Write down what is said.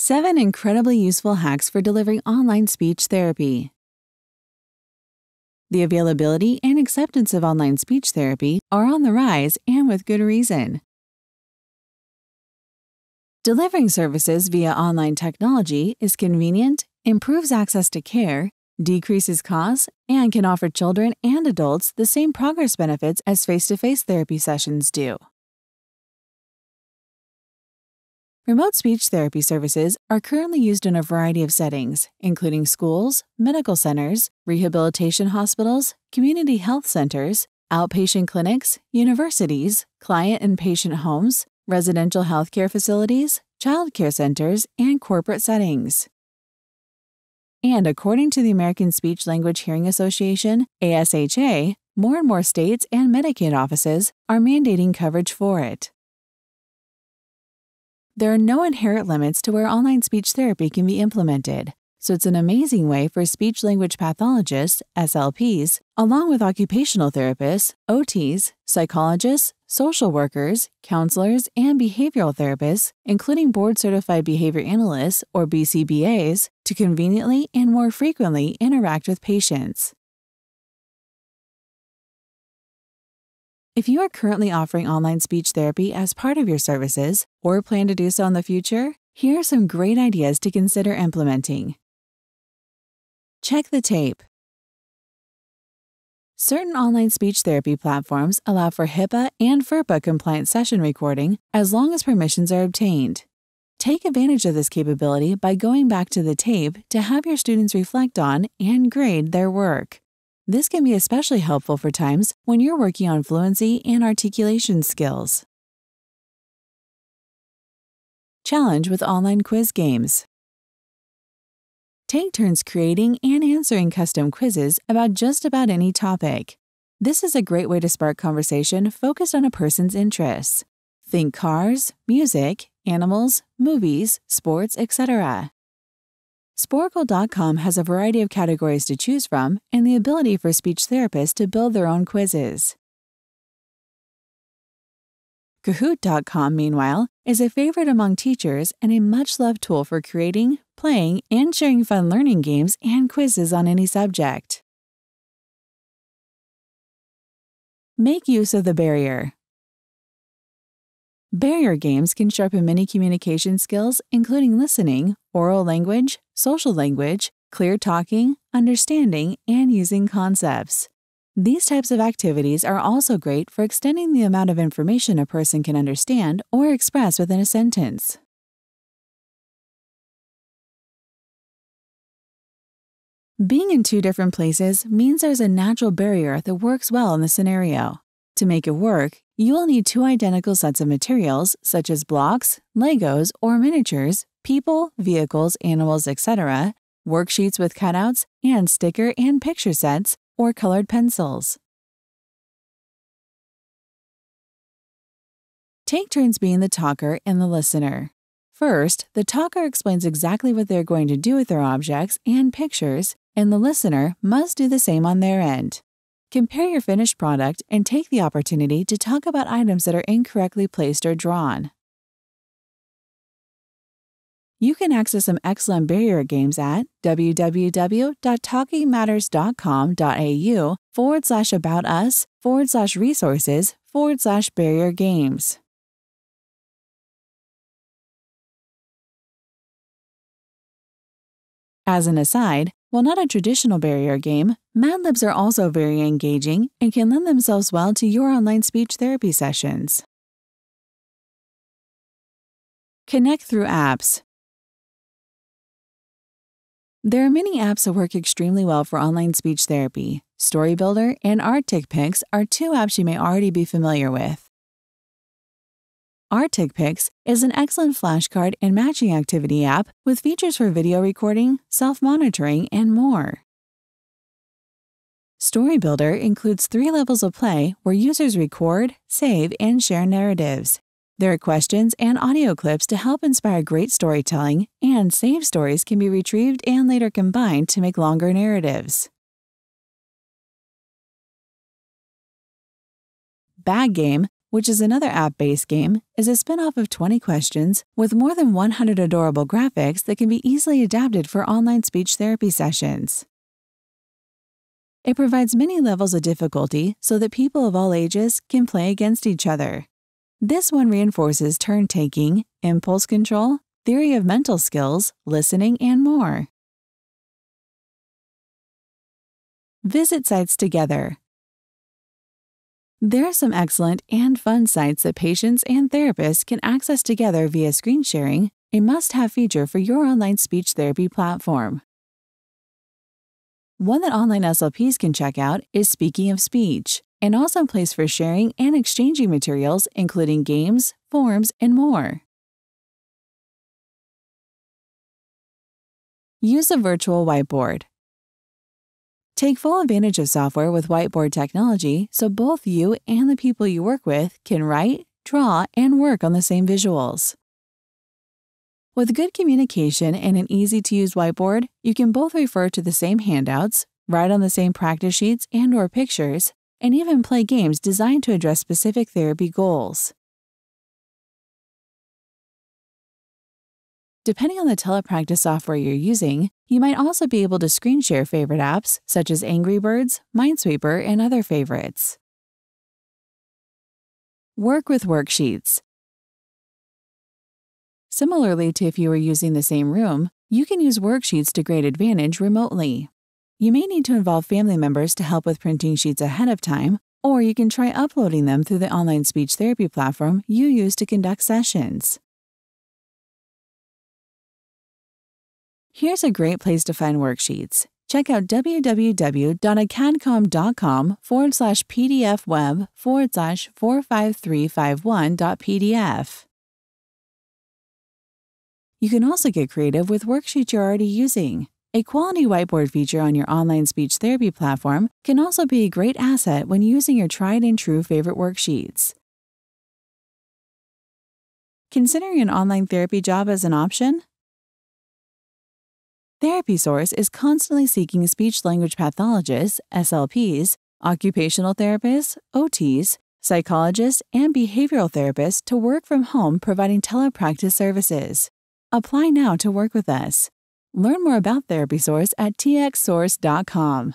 7 incredibly useful hacks for delivering online speech therapy. The availability and acceptance of online speech therapy are on the rise and with good reason. Delivering services via online technology is convenient, improves access to care, decreases costs, and can offer children and adults the same progress benefits as face-to-face therapy sessions do. Remote speech therapy services are currently used in a variety of settings, including schools, medical centers, rehabilitation hospitals, community health centers, outpatient clinics, universities, client and patient homes, residential healthcare facilities, child care centers, and corporate settings. And according to the American Speech-Language Hearing Association, ASHA, more and more states and Medicaid offices are mandating coverage for it. There are no inherent limits to where online speech therapy can be implemented, so it's an amazing way for speech-language pathologists, SLPs, along with occupational therapists, OTs, psychologists, social workers, counselors, and behavioral therapists, including board-certified behavior analysts or BCBAs, to conveniently and more frequently interact with patients. If you are currently offering online speech therapy as part of your services or plan to do so in the future, here are some great ideas to consider implementing. Check the tape. Certain online speech therapy platforms allow for HIPAA and FERPA compliant session recording as long as permissions are obtained. Take advantage of this capability by going back to the tape to have your students reflect on and grade their work. This can be especially helpful for times when you're working on fluency and articulation skills. Challenge with online quiz games. Take turns creating and answering custom quizzes about just about any topic. This is a great way to spark conversation focused on a person's interests. Think cars, music, animals, movies, sports, etc. Sporcle.com has a variety of categories to choose from and the ability for speech therapists to build their own quizzes. Kahoot.com, meanwhile, is a favorite among teachers and a much-loved tool for creating, playing, and sharing fun learning games and quizzes on any subject. Make use of the barrier. Barrier games can sharpen many communication skills, including listening, oral language, social language, clear talking, understanding, and using concepts. These types of activities are also great for extending the amount of information a person can understand or express within a sentence. Being in two different places means there's a natural barrier that works well in the scenario. To make it work, you will need two identical sets of materials, such as blocks, Legos, or miniatures, people, vehicles, animals, etc., worksheets with cutouts, and sticker and picture sets, or colored pencils. Take turns being the talker and the listener. First, the talker explains exactly what they're going to do with their objects and pictures, and the listener must do the same on their end. Compare your finished product and take the opportunity to talk about items that are incorrectly placed or drawn. You can access some excellent barrier games at www.talkingmatters.com.au/aboutus/resources/barrier-games. As an aside, while not a traditional barrier game, Mad Libs are also very engaging and can lend themselves well to your online speech therapy sessions. Connect through apps. There are many apps that work extremely well for online speech therapy. StoryBuilder and ArticPix are two apps you may already be familiar with. ArticPix is an excellent flashcard and matching activity app with features for video recording, self-monitoring, and more. StoryBuilder includes 3 levels of play where users record, save, and share narratives. There are questions and audio clips to help inspire great storytelling, and saved stories can be retrieved and later combined to make longer narratives. Bag Game which is another app-based game, is a spin-off of 20 questions with more than 100 adorable graphics that can be easily adapted for online speech therapy sessions. It provides many levels of difficulty so that people of all ages can play against each other. This one reinforces turn-taking, impulse control, theory of mental skills, listening, and more. Visit sites together. There are some excellent and fun sites that patients and therapists can access together via screen sharing, a must-have feature for your online speech therapy platform. One that online SLPs can check out is Speaking of Speech, an awesome place for sharing and exchanging materials, including games, forms, and more. Use a virtual whiteboard. Take full advantage of software with whiteboard technology so both you and the people you work with can write, draw, and work on the same visuals. With good communication and an easy-to-use whiteboard, you can both refer to the same handouts, write on the same practice sheets and/or pictures, and even play games designed to address specific therapy goals. Depending on the telepractice software you're using, you might also be able to screen share favorite apps such as Angry Birds, Minesweeper, and other favorites. Work with worksheets. Similarly to if you were using the same room, you can use worksheets to great advantage remotely. You may need to involve family members to help with printing sheets ahead of time, or you can try uploading them through the online speech therapy platform you use to conduct sessions. Here's a great place to find worksheets. Check out www.acadcom.com/pdfweb/45351.pdf. You can also get creative with worksheets you're already using. A quality whiteboard feature on your online speech therapy platform can also be a great asset when using your tried and true favorite worksheets. Considering an online therapy job as an option? Therapy Source is constantly seeking speech-language pathologists, SLPs, occupational therapists, OTs, psychologists, and behavioral therapists to work from home providing telepractice services. Apply now to work with us. Learn more about Therapy Source at txsource.com.